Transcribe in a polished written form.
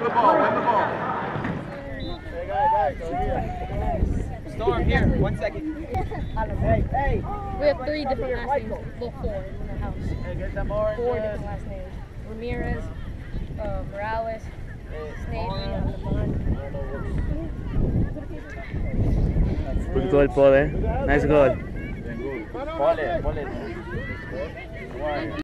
Win the ball, win the ball. Hey, guys, here. Storm, here, 1 second. Hey, hey. We have 3 different last names. Well, 4 in the house. Hey, get them orange. 4 different last names. Ramirez, Morales, Snape. Good goal, Paul, eh? Nice goal. Paul, Paul.